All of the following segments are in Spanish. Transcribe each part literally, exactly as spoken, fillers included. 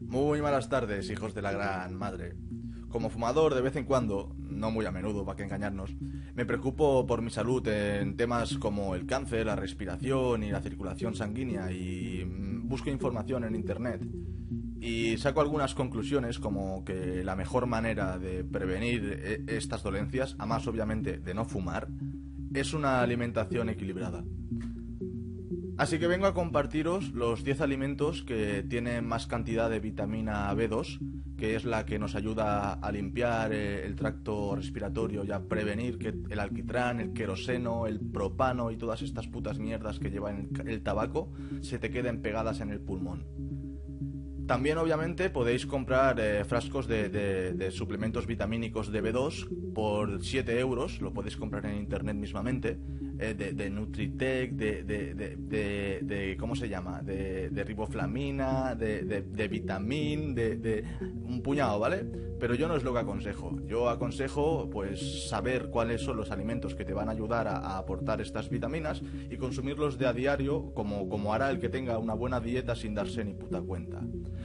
Muy malas tardes, hijos de la gran madre. Como fumador, de vez en cuando, no muy a menudo, para que engañarnos, me preocupo por mi salud en temas como el cáncer, la respiración y la circulación sanguínea, y busco información en internet y saco algunas conclusiones, como que la mejor manera de prevenir estas dolencias, a más obviamente de no fumar, es una alimentación equilibrada. Así que vengo a compartiros los diez alimentos que tienen más cantidad de vitamina B dos, que es la que nos ayuda a limpiar el tracto respiratorio y a prevenir que el alquitrán, el queroseno, el propano y todas estas putas mierdas que lleva el tabaco se te queden pegadas en el pulmón. También, obviamente, podéis comprar eh, frascos de, de, de suplementos vitamínicos de B dos por siete euros, lo podéis comprar en internet mismamente, eh, de, de NutriTech, de, de, de, de, de... ¿cómo se llama? De, de riboflamina, de, de, de vitamín, de, de... un puñado, ¿vale? Pero yo no es lo que aconsejo. Yo aconsejo, pues, saber cuáles son los alimentos que te van a ayudar a, a aportar estas vitaminas y consumirlos de a diario, como, como hará el que tenga una buena dieta sin darse ni puta cuenta.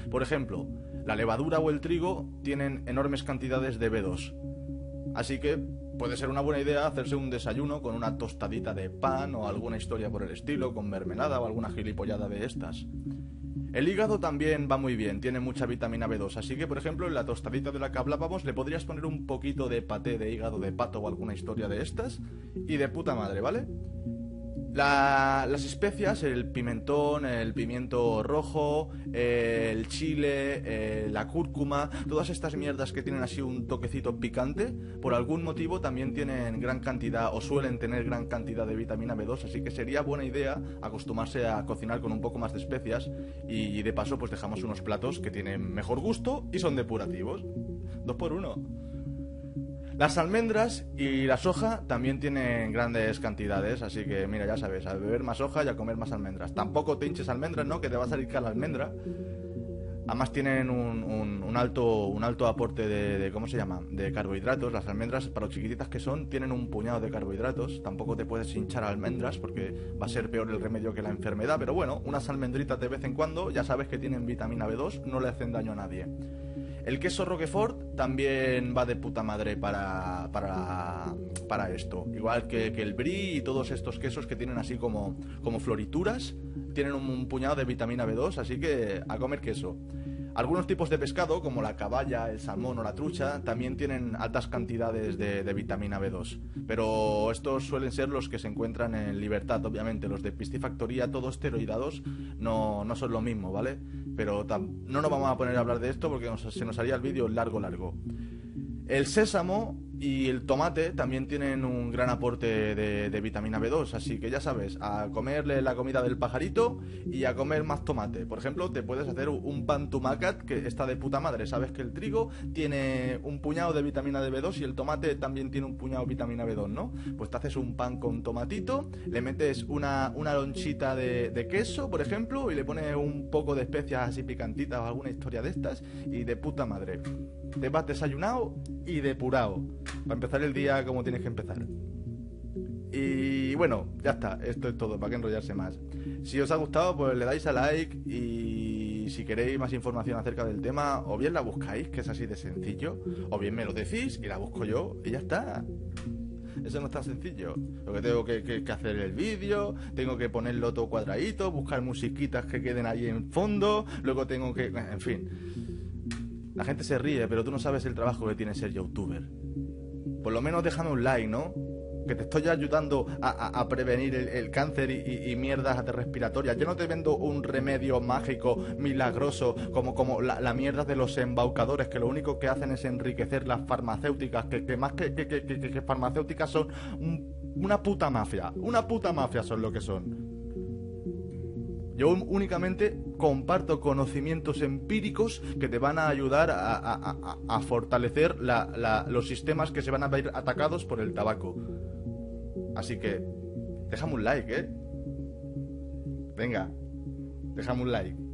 Por ejemplo, la levadura o el trigo tienen enormes cantidades de B dos. Así que puede ser una buena idea hacerse un desayuno con una tostadita de pan o alguna historia por el estilo, con mermelada o alguna gilipollada de estas. El hígado también va muy bien, tiene mucha vitamina B dos, así que por ejemplo en la tostadita de la que hablábamos le podrías poner un poquito de paté de hígado de pato o alguna historia de estas y de puta madre, ¿vale? La, las especias, el pimentón, el pimiento rojo, eh, el chile, eh, la cúrcuma, todas estas mierdas que tienen así un toquecito picante, por algún motivo también tienen gran cantidad o suelen tener gran cantidad de vitamina B dos, así que sería buena idea acostumbrarse a cocinar con un poco más de especias y, y de paso pues dejamos unos platos que tienen mejor gusto y son depurativos. Dos por uno. Las almendras y la soja también tienen grandes cantidades, así que mira, ya sabes, a beber más soja y a comer más almendras. Tampoco te hinches almendras, ¿no? Que te va a salir cara la almendra. Además tienen un, un, un, alto, un alto aporte de, de, ¿cómo se llama? De carbohidratos. Las almendras, para los chiquititas que son, tienen un puñado de carbohidratos. Tampoco te puedes hinchar almendras porque va a ser peor el remedio que la enfermedad. Pero bueno, unas almendritas de vez en cuando, ya sabes que tienen vitamina B dos, no le hacen daño a nadie. El queso Roquefort también va de puta madre para, para, para esto. Igual que, que el brie y todos estos quesos que tienen así como, como florituras, tienen un, un puñado de vitamina B dos, así que a comer queso. Algunos tipos de pescado, como la caballa, el salmón o la trucha, también tienen altas cantidades de, de vitamina B dos. Pero estos suelen ser los que se encuentran en libertad, obviamente. Los de piscifactoría, todos esteroidados, no, no son lo mismo, ¿vale? Pero tam- no nos vamos a poner a hablar de esto porque nos, se nos haría el vídeo largo, largo. El sésamo y el tomate también tienen un gran aporte de, de vitamina B dos, así que ya sabes, a comerle la comida del pajarito y a comer más tomate. Por ejemplo, te puedes hacer un pan tumacat que está de puta madre. Sabes que el trigo tiene un puñado de vitamina de B dos y el tomate también tiene un puñado de vitamina B dos, ¿no? Pues te haces un pan con tomatito, le metes una, una lonchita de, de queso, por ejemplo, y le pones un poco de especias así picantitas o alguna historia de estas y de puta madre. Te vas desayunado y depurado, para empezar el día como tienes que empezar. Y bueno, ya está, esto es todo, para que enrollarse más. Si os ha gustado, pues le dais a like y si queréis más información acerca del tema, o bien la buscáis, que es así de sencillo, o bien me lo decís y la busco yo y ya está. Eso no es tan sencillo. Lo que tengo que, que, que hacer el vídeo, tengo que ponerlo todo cuadradito, buscar musiquitas que queden ahí en fondo, luego tengo que... en fin. La gente se ríe, pero tú no sabes el trabajo que tiene ser youtuber. Por lo menos déjame un like, ¿no? Que te estoy ayudando a, a, a prevenir el, el cáncer y, y, y mierdas respiratorias. Yo no te vendo un remedio mágico, milagroso, como, como la, la mierda de los embaucadores, que lo único que hacen es enriquecer las farmacéuticas, que, que más que, que, que, que, que farmacéuticas son un, una puta mafia. Una puta mafia son lo que son. Yo únicamente comparto conocimientos empíricos que te van a ayudar a, a, a, a fortalecer la, la, los sistemas que se van a ver atacados por el tabaco. Así que, déjame un like, ¿eh? Venga, déjame un like.